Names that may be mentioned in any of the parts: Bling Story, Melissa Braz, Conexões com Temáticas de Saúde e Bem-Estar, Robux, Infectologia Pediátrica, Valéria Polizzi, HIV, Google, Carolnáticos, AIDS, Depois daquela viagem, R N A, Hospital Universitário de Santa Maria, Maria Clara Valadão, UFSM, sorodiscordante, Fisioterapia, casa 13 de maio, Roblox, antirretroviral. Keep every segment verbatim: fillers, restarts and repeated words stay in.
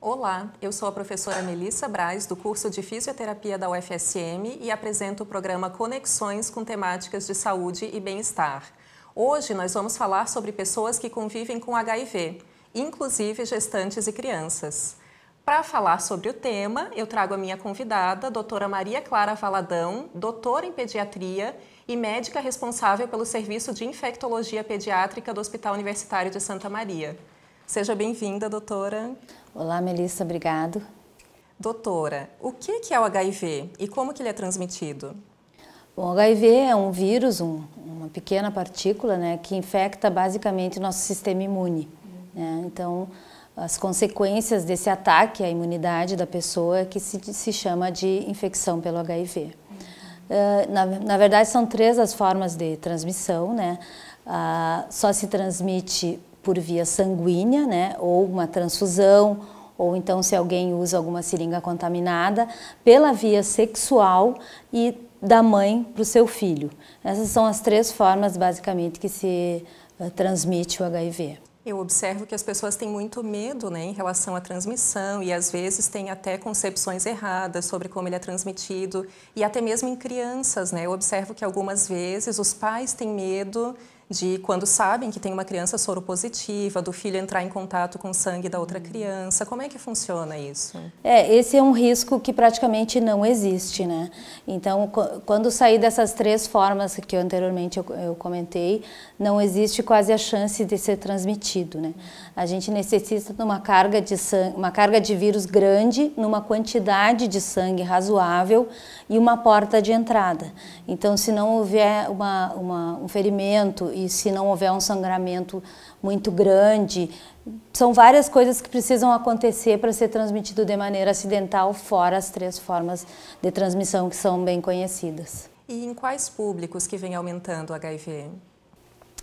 Olá, eu sou a professora Melissa Braz, do curso de Fisioterapia da U F S M e apresento o programa Conexões com Temáticas de Saúde e Bem-Estar. Hoje nós vamos falar sobre pessoas que convivem com H I V, inclusive gestantes e crianças. Para falar sobre o tema, eu trago a minha convidada, a doutora Maria Clara Valadão, doutora em pediatria e médica responsável pelo Serviço de Infectologia Pediátrica do Hospital Universitário de Santa Maria. Seja bem-vinda, doutora. Olá, Melissa, obrigado. Doutora, o que é o H I V e como que ele é transmitido? Bom, o H I V é um vírus, um, uma pequena partícula, né, que infecta basicamente o nosso sistema imune. Uhum. Né? Então, as consequências desse ataque à imunidade da pessoa é que se, se chama de infecção pelo H I V. Uhum. Uh, na, na verdade, são três as formas de transmissão, né? Uh, só se transmite por via sanguínea, né, ou uma transfusão, ou então se alguém usa alguma seringa contaminada, pela via sexual e da mãe para o seu filho. Essas são as três formas, basicamente, que se uh, transmite o H I V. Eu observo que as pessoas têm muito medo, né, em relação à transmissão e, às vezes, têm até concepções erradas sobre como ele é transmitido. E até mesmo em crianças, né, eu observo que algumas vezes os pais têm medo de quando sabem que tem uma criança soropositiva, do filho entrar em contato com o sangue da outra criança. Como é que funciona isso? É, esse é um risco que praticamente não existe, né? Então, quando sair dessas três formas que eu anteriormente eu, eu comentei, não existe quase a chance de ser transmitido, né? A gente necessita de uma carga de sangue, uma carga de vírus grande, numa quantidade de sangue razoável e uma porta de entrada. Então, se não houver uma, uma, um ferimento e se não houver um sangramento muito grande, são várias coisas que precisam acontecer para ser transmitido de maneira acidental, fora as três formas de transmissão que são bem conhecidas. E em quais públicos que vem aumentando o H I V?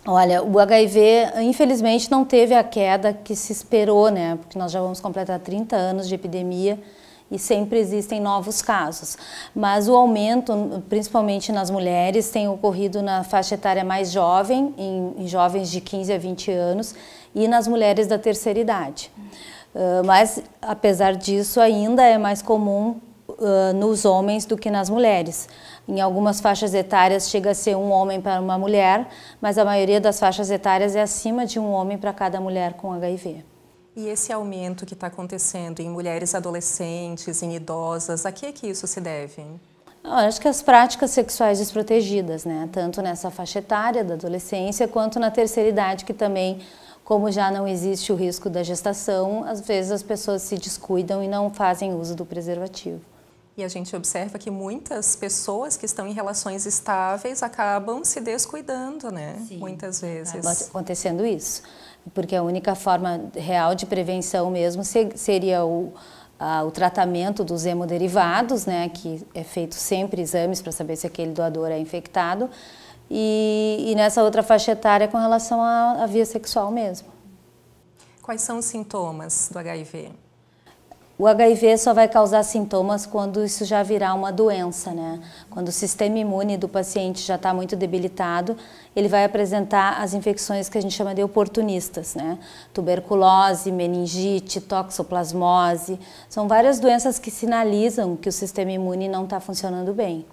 Olha, o H I V, infelizmente, não teve a queda que se esperou, né? Porque nós já vamos completar trinta anos de epidemia e sempre existem novos casos. Mas o aumento, principalmente nas mulheres, tem ocorrido na faixa etária mais jovem, em, em jovens de quinze a vinte anos, e nas mulheres da terceira idade. Uh, mas, apesar disso, ainda é mais comum uh, nos homens do que nas mulheres. Em algumas faixas etárias chega a ser um homem para uma mulher, mas a maioria das faixas etárias é acima de um homem para cada mulher com H I V. E esse aumento que está acontecendo em mulheres adolescentes, em idosas, a que é que isso se deve? Eu acho que as práticas sexuais desprotegidas, né? Tanto nessa faixa etária da adolescência, quanto na terceira idade, que também, como já não existe o risco da gestação, às vezes as pessoas se descuidam e não fazem uso do preservativo. E a gente observa que muitas pessoas que estão em relações estáveis acabam se descuidando, né? Sim, muitas vezes. Acaba acontecendo isso, porque a única forma real de prevenção mesmo seria o, a, o tratamento dos hemoderivados, né? Que é feito sempre exames para saber se aquele doador é infectado. E, e nessa outra faixa etária com relação à via sexual mesmo. Quais são os sintomas do H I V? O H I V só vai causar sintomas quando isso já virar uma doença, né? Quando o sistema imune do paciente já está muito debilitado, ele vai apresentar as infecções que a gente chama de oportunistas, né? Tuberculose, meningite, toxoplasmose, são várias doenças que sinalizam que o sistema imune não está funcionando bem.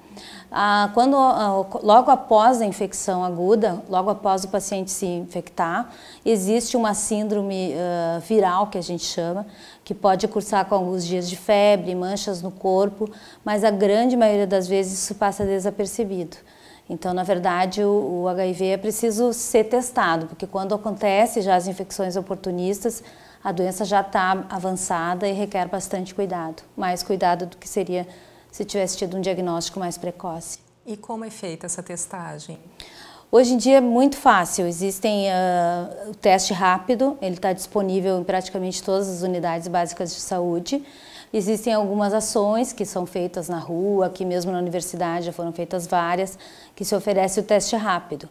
Ah, quando, ah, logo após a infecção aguda, logo após o paciente se infectar, existe uma síndrome uh, viral, que a gente chama, que pode cursar com alguns dias de febre, manchas no corpo, mas a grande maioria das vezes isso passa desapercebido. Então, na verdade, o, o H I V é preciso ser testado, porque quando acontece já as infecções oportunistas, a doença já está avançada e requer bastante cuidado, mais cuidado do que seria se tivesse tido um diagnóstico mais precoce. E como é feita essa testagem? Hoje em dia é muito fácil, existem uh, o teste rápido, ele está disponível em praticamente todas as unidades básicas de saúde. Existem algumas ações que são feitas na rua, aqui mesmo na universidade já foram feitas várias, que se oferece o teste rápido.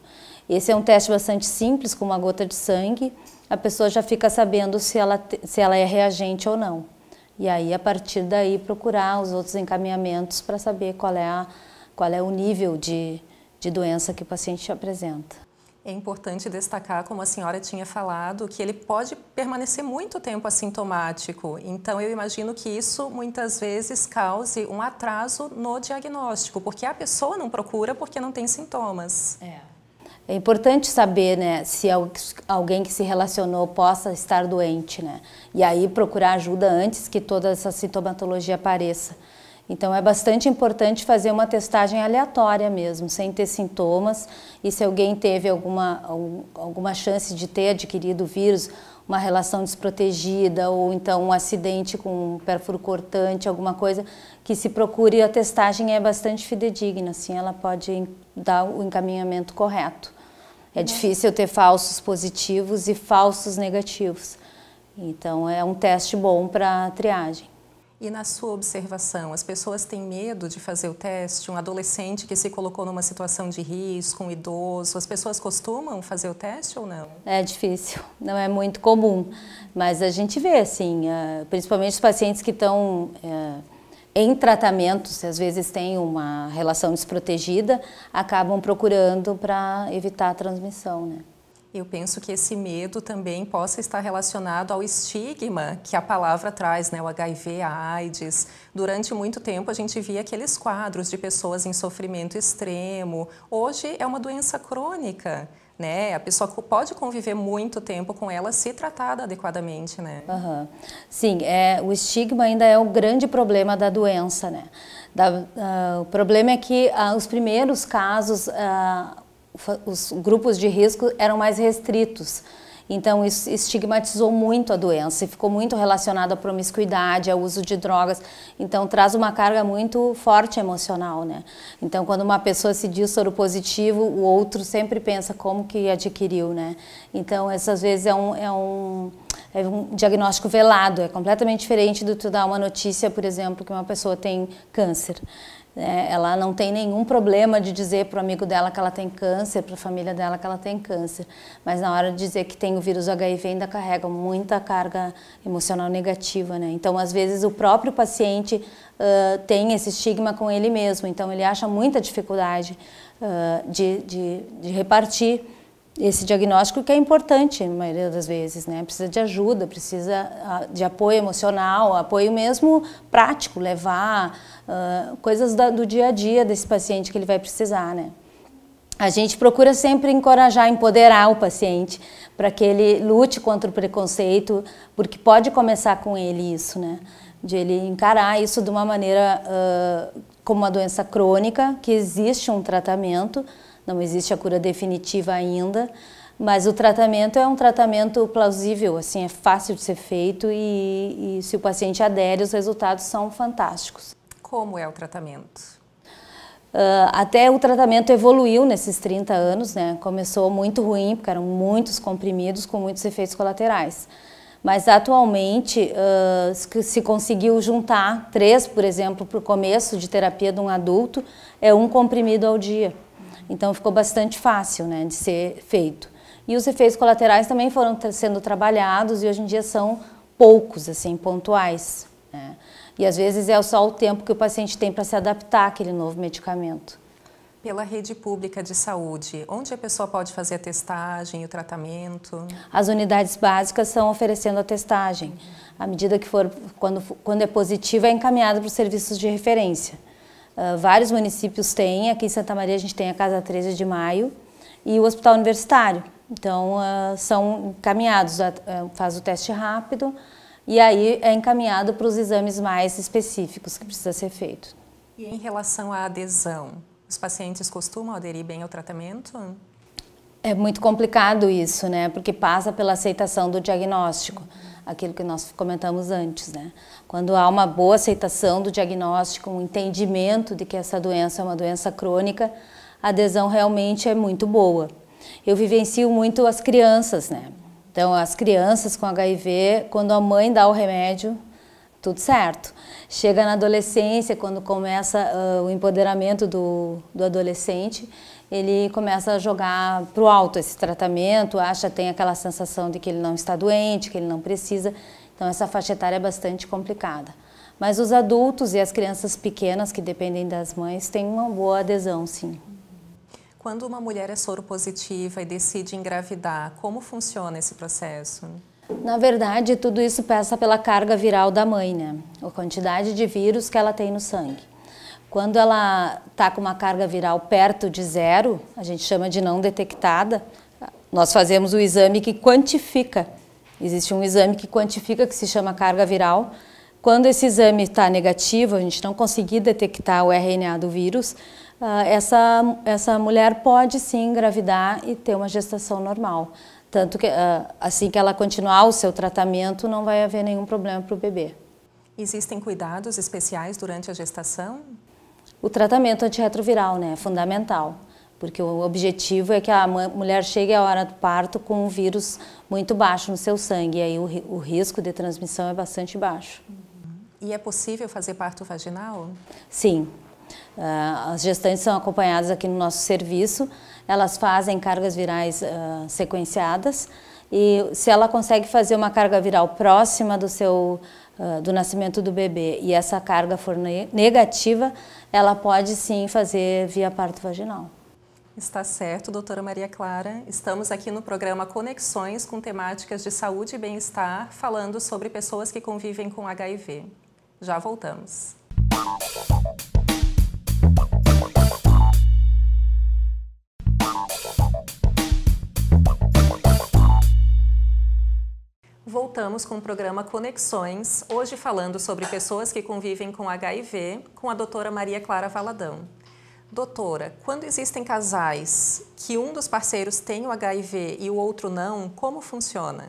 Esse é um teste bastante simples, com uma gota de sangue, a pessoa já fica sabendo se ela, se ela é reagente ou não. E aí, a partir daí, procurar os outros encaminhamentos para saber qual é, a, qual é o nível de, de doença que o paciente apresenta. É importante destacar, como a senhora tinha falado, que ele pode permanecer muito tempo assintomático. Então, eu imagino que isso muitas vezes cause um atraso no diagnóstico, porque a pessoa não procura porque não tem sintomas. É. É importante saber, né, se alguém que se relacionou possa estar doente, né? E aí procurar ajuda antes que toda essa sintomatologia apareça. Então é bastante importante fazer uma testagem aleatória mesmo, sem ter sintomas. E se alguém teve alguma, alguma chance de ter adquirido o vírus, uma relação desprotegida ou então um acidente com um perfuro cortante, alguma coisa, que se procure, a testagem é bastante fidedigna, assim ela pode dar o encaminhamento correto. É difícil ter falsos positivos e falsos negativos, então é um teste bom para a triagem. E na sua observação, as pessoas têm medo de fazer o teste? Um adolescente que se colocou numa situação de risco, um idoso, as pessoas costumam fazer o teste ou não? É difícil, não é muito comum, mas a gente vê, assim, principalmente os pacientes que estão é, em tratamento, se às vezes têm uma relação desprotegida, acabam procurando para evitar a transmissão, né? Eu penso que esse medo também possa estar relacionado ao estigma que a palavra traz, né? O H I V, a AIDS. Durante muito tempo a gente via aqueles quadros de pessoas em sofrimento extremo. Hoje é uma doença crônica, né? A pessoa pode conviver muito tempo com ela se tratada adequadamente, né? Uhum. Sim, é, o estigma ainda é o grande problema da doença, né? Da, uh, o problema é que uh, os primeiros casos... Uh, os grupos de risco eram mais restritos, então isso estigmatizou muito a doença e ficou muito relacionado à promiscuidade, ao uso de drogas, então traz uma carga muito forte emocional, né? Então quando uma pessoa se diz soropositivo, o outro sempre pensa como que adquiriu, né? Então essas vezes é um, é um, é um diagnóstico velado, é completamente diferente do que tu dar uma notícia, por exemplo, que uma pessoa tem câncer. Ela não tem nenhum problema de dizer para o amigo dela que ela tem câncer, para a família dela que ela tem câncer. Mas na hora de dizer que tem o vírus H I V ainda carrega muita carga emocional negativa, né? Então, às vezes, o próprio paciente uh, tem esse estigma com ele mesmo. Então, ele acha muita dificuldade uh, de, de, de repartir esse diagnóstico, que é importante na maioria das vezes, né? Precisa de ajuda, precisa de apoio emocional, apoio mesmo prático, levar uh, coisas da, do dia a dia desse paciente que ele vai precisar, né? A gente procura sempre encorajar, empoderar o paciente para que ele lute contra o preconceito, porque pode começar com ele isso, né? De ele encarar isso de uma maneira uh, como uma doença crônica, que existe um tratamento. Não existe a cura definitiva ainda, mas o tratamento é um tratamento plausível, assim, é fácil de ser feito e, e se o paciente adere, os resultados são fantásticos. Como é o tratamento? Uh, até o tratamento evoluiu nesses trinta anos, né? Começou muito ruim, porque eram muitos comprimidos com muitos efeitos colaterais. Mas atualmente uh, se conseguiu juntar três, por exemplo, para o começo de terapia de um adulto, é um comprimido ao dia. Então ficou bastante fácil, né, de ser feito. E os efeitos colaterais também foram sendo trabalhados e hoje em dia são poucos, assim, pontuais, né? E às vezes é só o tempo que o paciente tem para se adaptar àquele novo medicamento. Pela rede pública de saúde, onde a pessoa pode fazer a testagem e o tratamento? As unidades básicas são oferecendo a testagem. À medida que for, quando, quando é positivo, é encaminhada para os serviços de referência. Uh, vários municípios têm, aqui em Santa Maria a gente tem a casa treze de maio e o Hospital Universitário. Então, uh, são encaminhados, a, uh, faz o teste rápido e aí é encaminhado para os exames mais específicos que precisa ser feito. E em relação à adesão, os pacientes costumam aderir bem ao tratamento? É muito complicado isso, né? Porque passa pela aceitação do diagnóstico, aquilo que nós comentamos antes, né? Quando há uma boa aceitação do diagnóstico, um entendimento de que essa doença é uma doença crônica, a adesão realmente é muito boa. Eu vivencio muito as crianças, né? Então, as crianças com H I V, quando a mãe dá o remédio, tudo certo. Chega na adolescência, quando começa uh, o empoderamento do, do adolescente, ele começa a jogar pro alto esse tratamento, acha, tem aquela sensação de que ele não está doente, que ele não precisa. Então essa faixa etária é bastante complicada. Mas os adultos e as crianças pequenas que dependem das mães têm uma boa adesão, sim. Quando uma mulher é soropositiva e decide engravidar, como funciona esse processo? Na verdade, tudo isso passa pela carga viral da mãe, né? A quantidade de vírus que ela tem no sangue. Quando ela está com uma carga viral perto de zero, a gente chama de não detectada, nós fazemos o exame que quantifica. Existe um exame que quantifica, que se chama carga viral. Quando esse exame está negativo, a gente não conseguir detectar o R N A do vírus, essa, essa mulher pode sim engravidar e ter uma gestação normal. Tanto que assim que ela continuar o seu tratamento, não vai haver nenhum problema para o bebê. Existem cuidados especiais durante a gestação? O tratamento antirretroviral, né, é fundamental, porque o objetivo é que a mulher chegue à hora do parto com um vírus muito baixo no seu sangue, e aí o, o risco de transmissão é bastante baixo. E é possível fazer parto vaginal? Sim. Uh, as gestantes são acompanhadas aqui no nosso serviço, elas fazem cargas virais uh, sequenciadas, e se ela consegue fazer uma carga viral próxima do seu do nascimento do bebê e essa carga for negativa, ela pode sim fazer via parto vaginal. Está certo, doutora Maria Clara. Estamos aqui no programa Conexões com Temáticas de Saúde e Bem-Estar, falando sobre pessoas que convivem com H I V. Já voltamos. Voltamos com o programa Conexões, hoje falando sobre pessoas que convivem com H I V, com a doutora Maria Clara Valadão. Doutora, quando existem casais que um dos parceiros tem o H I V e o outro não, como funciona?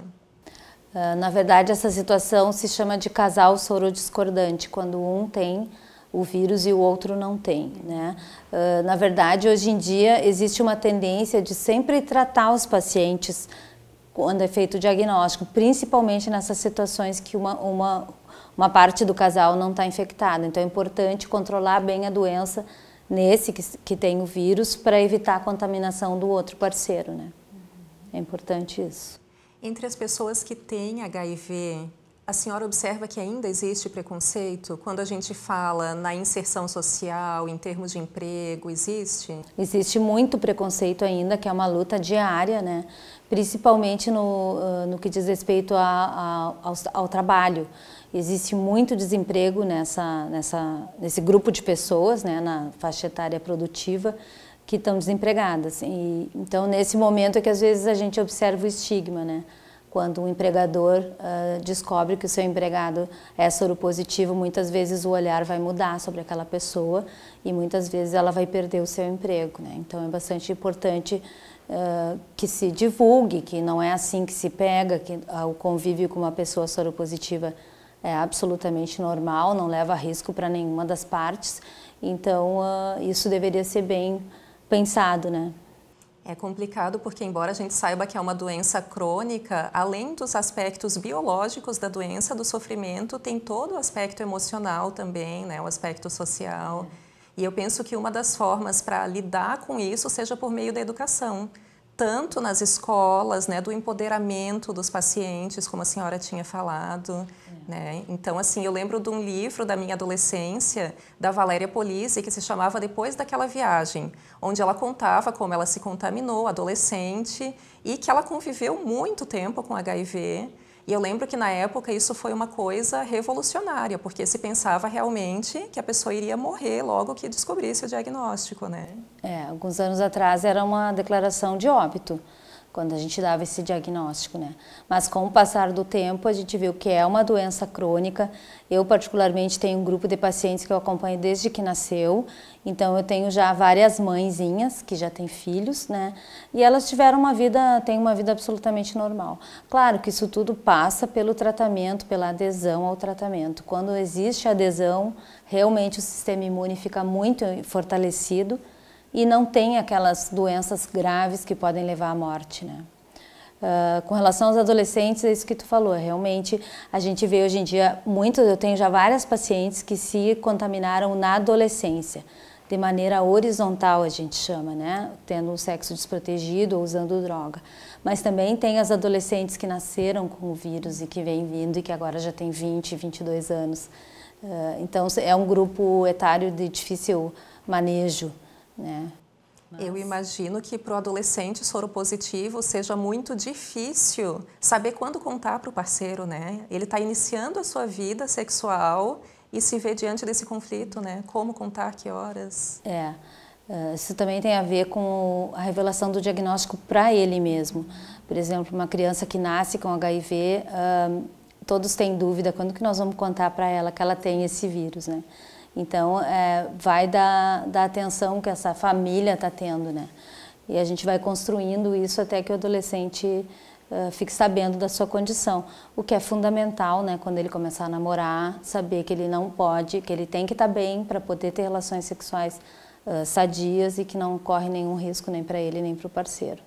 Na verdade, essa situação se chama de casal sorodiscordante, quando um tem o vírus e o outro não tem, né? Na verdade, hoje em dia, existe uma tendência de sempre tratar os pacientes quando é feito o diagnóstico, principalmente nessas situações que uma, uma, uma parte do casal não está infectada. Então é importante controlar bem a doença nesse que, que tem o vírus para evitar a contaminação do outro parceiro, né? É importante isso. Entre as pessoas que têm H I V, a senhora observa que ainda existe preconceito? Quando a gente fala na inserção social, em termos de emprego, existe? Existe muito preconceito ainda, que é uma luta diária, né? Principalmente no, no que diz respeito a, a, ao, ao trabalho. Existe muito desemprego nessa, nessa, nesse grupo de pessoas, né, na faixa etária produtiva, que estão desempregadas. E, então, nesse momento é que às vezes a gente observa o estigma, né? Quando um empregador uh, descobre que o seu empregado é soropositivo, muitas vezes o olhar vai mudar sobre aquela pessoa e muitas vezes ela vai perder o seu emprego, né? Então é bastante importante Uh, que se divulgue, que não é assim que se pega, que uh, o convívio com uma pessoa soropositiva é absolutamente normal, não leva risco para nenhuma das partes, então uh, isso deveria ser bem pensado, né? É complicado porque, embora a gente saiba que é uma doença crônica, além dos aspectos biológicos da doença, do sofrimento, tem todo o aspecto emocional também, né? O aspecto social. É. E eu penso que uma das formas para lidar com isso seja por meio da educação, tanto nas escolas, né, do empoderamento dos pacientes, como a senhora tinha falado, é. Né? Então, assim, eu lembro de um livro da minha adolescência, da Valéria Polizzi, que se chamava Depois Daquela Viagem, onde ela contava como ela se contaminou, adolescente, e que ela conviveu muito tempo com H I V. E eu lembro que na época isso foi uma coisa revolucionária, porque se pensava realmente que a pessoa iria morrer logo que descobrisse o diagnóstico, né? É, alguns anos atrás era uma declaração de óbito, quando a gente dava esse diagnóstico, né? Mas com o passar do tempo a gente viu que é uma doença crônica. Eu particularmente tenho um grupo de pacientes que eu acompanho desde que nasceu, então eu tenho já várias mãezinhas que já têm filhos, né? E elas tiveram uma vida, têm uma vida absolutamente normal. Claro que isso tudo passa pelo tratamento, pela adesão ao tratamento. Quando existe adesão, realmente o sistema imune fica muito fortalecido, e não tem aquelas doenças graves que podem levar à morte, né? Uh, com relação aos adolescentes, é isso que tu falou, realmente a gente vê hoje em dia muito, eu tenho já várias pacientes que se contaminaram na adolescência, de maneira horizontal a gente chama, né? Tendo um sexo desprotegido ou usando droga. Mas também tem as adolescentes que nasceram com o vírus e que vem vindo e que agora já tem vinte, vinte e dois anos. Uh, então é um grupo etário de difícil manejo, né? Nossa. Eu imagino que para o adolescente soropositivo seja muito difícil saber quando contar para o parceiro, né? Ele está iniciando a sua vida sexual e se vê diante desse conflito, né? Como contar, que horas? É, isso também tem a ver com a revelação do diagnóstico para ele mesmo. Por exemplo, uma criança que nasce com H I V, hum, todos têm dúvida quando que nós vamos contar para ela que ela tem esse vírus, né? Então, é, vai da, da atenção que essa família está tendo, né? E a gente vai construindo isso até que o adolescente uh, fique sabendo da sua condição. O que é fundamental, né? Quando ele começar a namorar, saber que ele não pode, que ele tem que estar bem para poder ter relações sexuais uh, sadias e que não corre nenhum risco nem para ele nem para o parceiro.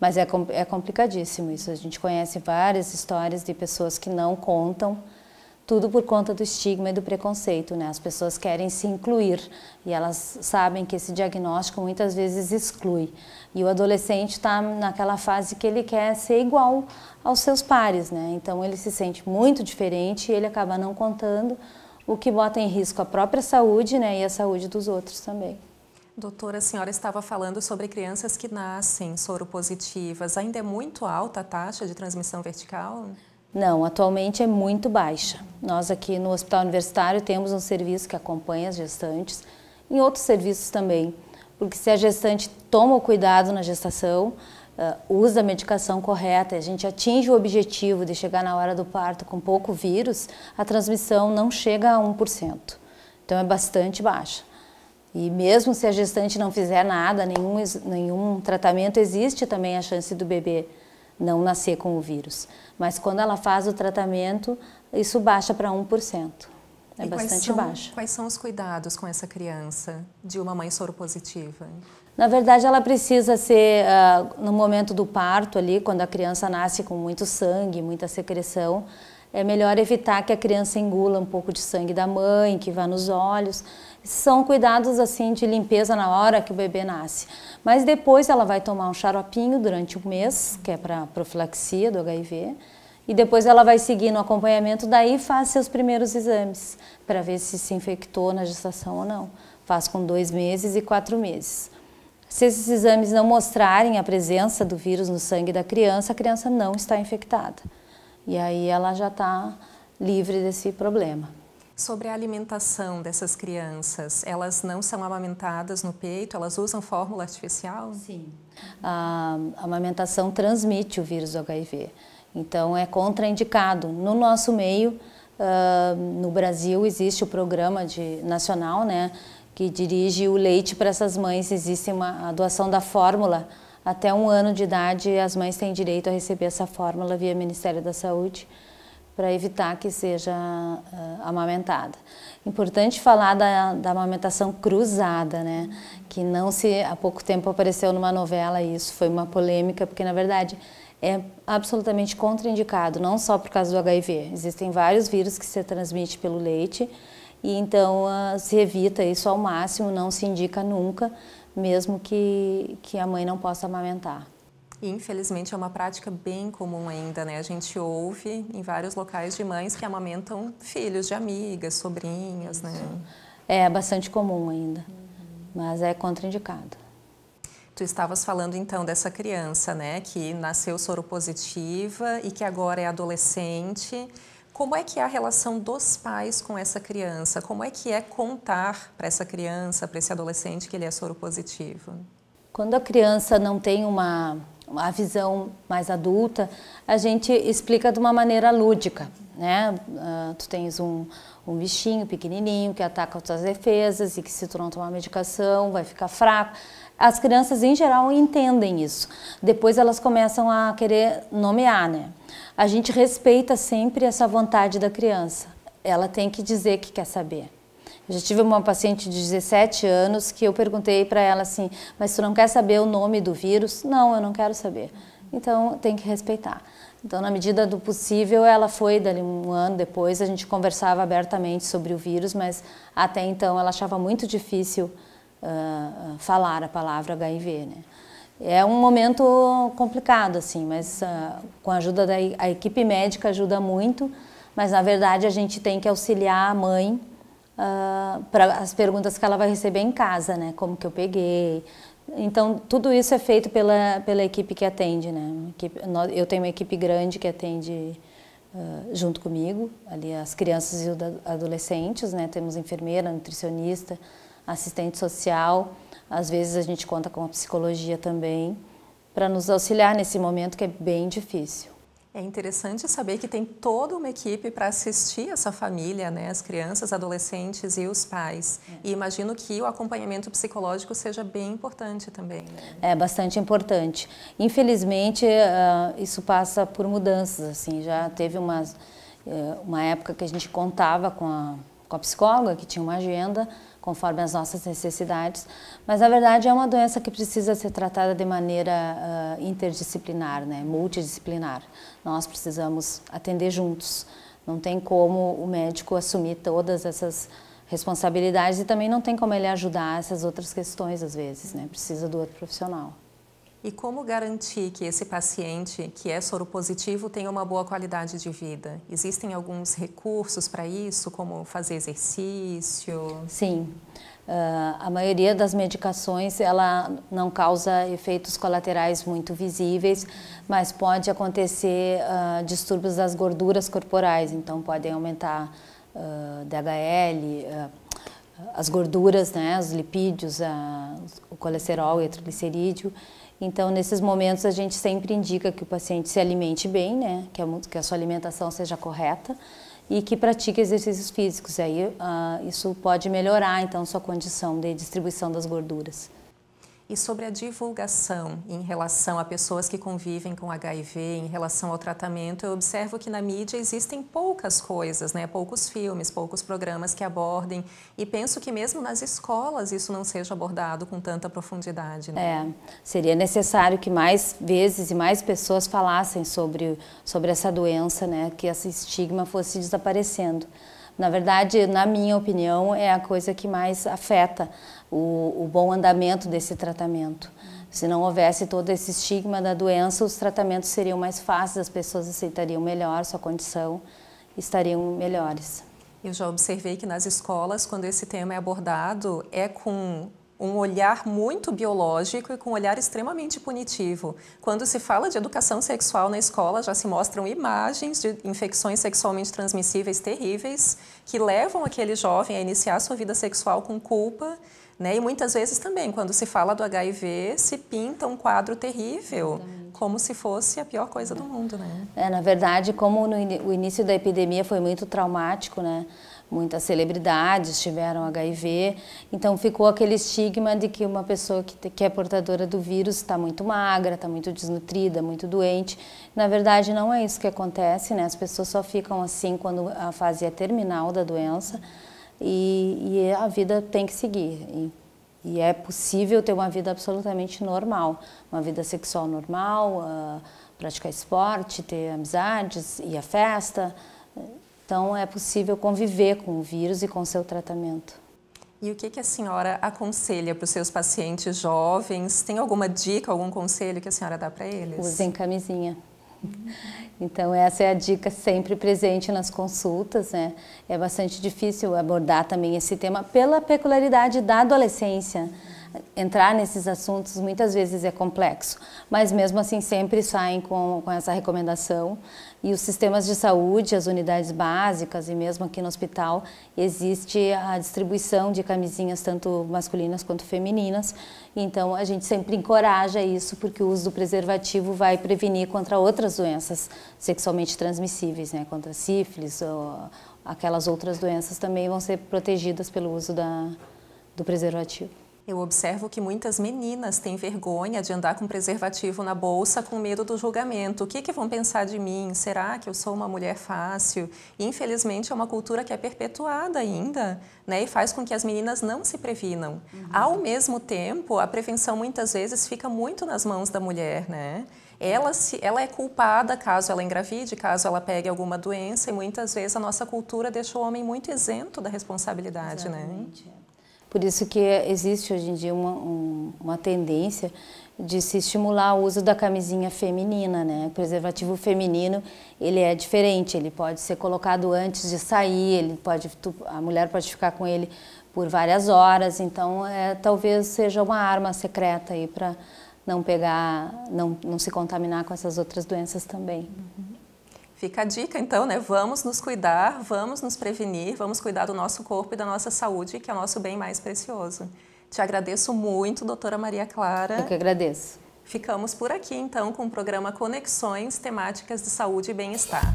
Mas é, é complicadíssimo isso. A gente conhece várias histórias de pessoas que não contam. Tudo por conta do estigma e do preconceito, né? As pessoas querem se incluir e elas sabem que esse diagnóstico muitas vezes exclui. E o adolescente está naquela fase que ele quer ser igual aos seus pares, né? Então ele se sente muito diferente e ele acaba não contando, o que bota em risco a própria saúde, né? E a saúde dos outros também. Doutora, a senhora estava falando sobre crianças que nascem soropositivas. Ainda é muito alta a taxa de transmissão vertical? Não, atualmente é muito baixa. Nós aqui no Hospital Universitário temos um serviço que acompanha as gestantes, em outros serviços também, porque se a gestante toma o cuidado na gestação, usa a medicação correta, a gente atinge o objetivo de chegar na hora do parto com pouco vírus, a transmissão não chega a um por cento, então é bastante baixa. E mesmo se a gestante não fizer nada, nenhum, nenhum tratamento, existe também a chance do bebê não nascer com o vírus. Mas quando ela faz o tratamento, isso baixa para um por cento. É bastante baixo. Quais são os cuidados com essa criança de uma mãe soropositiva? Na verdade, ela precisa ser, uh, no momento do parto, ali, quando a criança nasce com muito sangue, muita secreção, é melhor evitar que a criança engula um pouco de sangue da mãe, que vá nos olhos. São cuidados assim de limpeza na hora que o bebê nasce. Mas depois ela vai tomar um xaropinho durante um mês, que é para profilaxia do H I V. E depois ela vai seguir no acompanhamento, daí faz seus primeiros exames, para ver se se infectou na gestação ou não. Faz com dois meses e quatro meses. Se esses exames não mostrarem a presença do vírus no sangue da criança, a criança não está infectada. E aí ela já está livre desse problema. Sobre a alimentação dessas crianças, elas não são amamentadas no peito? Elas usam fórmula artificial? Sim. A amamentação transmite o vírus do H I V, então é contraindicado. No nosso meio, no Brasil, existe o programa de, nacional, né, que dirige o leite para essas mães. Existe uma, a doação da fórmula. Até um ano de idade, as mães têm direito a receber essa fórmula via Ministério da Saúde para evitar que seja uh, amamentada. Importante falar da, da amamentação cruzada, né? Que não se... Há pouco tempo apareceu numa novela e isso foi uma polêmica, porque, na verdade, é absolutamente contraindicado, não só por causa do H I V. Existem vários vírus que se transmite pelo leite e, então, uh, se evita isso ao máximo, não se indica nunca, mesmo que, que a mãe não possa amamentar. Infelizmente, é uma prática bem comum ainda, né? A gente ouve em vários locais de mães que amamentam filhos de amigas, sobrinhas, né? É bastante comum ainda, uhum. Mas é contraindicado. Tu estavas falando, então, dessa criança, né? Que nasceu soropositiva e que agora é adolescente. Como é que é a relação dos pais com essa criança? Como é que é contar para essa criança, para esse adolescente, que ele é soropositivo? Quando a criança não tem uma, uma visão mais adulta, a gente explica de uma maneira lúdica, né? Uh, tu tens um, um bichinho pequenininho que ataca as tuas defesas e que, se tu não tomar medicação, vai ficar fraco. As crianças, em geral, entendem isso. Depois elas começam a querer nomear, né? A gente respeita sempre essa vontade da criança. Ela tem que dizer que quer saber. Eu já tive uma paciente de dezessete anos que eu perguntei para ela assim, mas tu não quer saber o nome do vírus? Não, eu não quero saber. Então, tem que respeitar. Então, na medida do possível, ela foi, dali um ano depois, a gente conversava abertamente sobre o vírus, mas até então ela achava muito difícil uh, falar a palavra H I V, né? É um momento complicado, assim, mas uh, com a ajuda da a equipe médica ajuda muito, mas na verdade a gente tem que auxiliar a mãe uh, para as perguntas que ela vai receber em casa, né? Como que eu peguei, Então, tudo isso é feito pela, pela equipe que atende, né? Eu tenho uma equipe grande que atende uh, junto comigo, ali as crianças e os adolescentes, né? Temos enfermeira, nutricionista, assistente social, às vezes a gente conta com a psicologia também, para nos auxiliar nesse momento que é bem difícil. É interessante saber que tem toda uma equipe para assistir essa família, né? As crianças, adolescentes e os pais. É. E imagino que o acompanhamento psicológico seja bem importante também, né? É bastante importante. Infelizmente, uh, isso passa por mudanças, assim. Já teve umas, uh, uma época que a gente contava com a, com a psicóloga, que tinha uma agenda, conforme as nossas necessidades, mas na verdade é uma doença que precisa ser tratada de maneira uh, interdisciplinar, né, multidisciplinar. Nós precisamos atender juntos, não tem como o médico assumir todas essas responsabilidades e também não tem como ele ajudar essas outras questões às vezes, né, precisa do outro profissional. E como garantir que esse paciente que é soropositivo tenha uma boa qualidade de vida? Existem alguns recursos para isso, como fazer exercício? Sim, uh, a maioria das medicações ela não causa efeitos colaterais muito visíveis, mas pode acontecer uh, distúrbios das gorduras corporais, então podem aumentar uh, D H L, uh, as gorduras, né, os lipídios, a, o colesterol e o triglicerídeo. Então, nesses momentos, a gente sempre indica que o paciente se alimente bem, né, que a, que a sua alimentação seja correta e que pratique exercícios físicos. Aí, uh, isso pode melhorar, então, sua condição de distribuição das gorduras. E sobre a divulgação em relação a pessoas que convivem com H I V, em relação ao tratamento, eu observo que na mídia existem poucas coisas, né? Poucos filmes, poucos programas que abordem. E penso que mesmo nas escolas isso não seja abordado com tanta profundidade, né? É, seria necessário que mais vezes e mais pessoas falassem sobre, sobre essa doença, né? Que esse estigma fosse desaparecendo. Na verdade, na minha opinião, é a coisa que mais afeta o, o bom andamento desse tratamento. Se não houvesse todo esse estigma da doença, os tratamentos seriam mais fáceis, as pessoas aceitariam melhor sua condição, estariam melhores. Eu já observei que nas escolas, quando esse tema é abordado, é com um olhar muito biológico e com um olhar extremamente punitivo. Quando se fala de educação sexual na escola, já se mostram imagens de infecções sexualmente transmissíveis terríveis que levam aquele jovem a iniciar sua vida sexual com culpa, né? E muitas vezes também, quando se fala do H I V, se pinta um quadro terrível, exatamente, como se fosse a pior coisa do mundo, né? É, na verdade, como no in- o início da epidemia foi muito traumático, né? Muitas celebridades tiveram H I V, então ficou aquele estigma de que uma pessoa que, que é portadora do vírus está muito magra, está muito desnutrida, muito doente. Na verdade, não é isso que acontece, né? As pessoas só ficam assim quando a fase é terminal da doença e, e a vida tem que seguir. E, e é possível ter uma vida absolutamente normal, uma vida sexual normal, uh, praticar esporte, ter amizades, ir à festa. Então, é possível conviver com o vírus e com seu tratamento. E o que, que a senhora aconselha para os seus pacientes jovens? Tem alguma dica, algum conselho que a senhora dá para eles? Usem camisinha. Então, essa é a dica sempre presente nas consultas, né? É bastante difícil abordar também esse tema pela peculiaridade da adolescência. Entrar nesses assuntos muitas vezes é complexo, mas mesmo assim sempre saem com, com essa recomendação. E os sistemas de saúde, as unidades básicas e mesmo aqui no hospital, existe a distribuição de camisinhas tanto masculinas quanto femininas. Então a gente sempre encoraja isso porque o uso do preservativo vai prevenir contra outras doenças sexualmente transmissíveis, né? Contra sífilis, ou aquelas outras doenças também vão ser protegidas pelo uso da, do preservativo. Eu observo que muitas meninas têm vergonha de andar com preservativo na bolsa com medo do julgamento. O que, que vão pensar de mim? Será que eu sou uma mulher fácil? E, infelizmente, é uma cultura que é perpetuada ainda, né? E faz com que as meninas não se previnam. Uhum. Ao mesmo tempo, a prevenção muitas vezes fica muito nas mãos da mulher, né? Ela, se, ela é culpada caso ela engravide, caso ela pegue alguma doença. E muitas vezes a nossa cultura deixa o homem muito isento da responsabilidade, exatamente, né? Por isso que existe hoje em dia uma, um, uma tendência de se estimular o uso da camisinha feminina, né? O preservativo feminino, ele é diferente, ele pode ser colocado antes de sair, ele pode, a mulher pode ficar com ele por várias horas, então é, talvez seja uma arma secreta aí para não pegar, não, não se contaminar com essas outras doenças também. Uhum. Fica a dica então, né? Vamos nos cuidar, vamos nos prevenir, vamos cuidar do nosso corpo e da nossa saúde, que é o nosso bem mais precioso. Te agradeço muito, doutora Maria Clara. Eu que agradeço. Ficamos por aqui então com o programa Conexões, Temáticas de Saúde e Bem-Estar.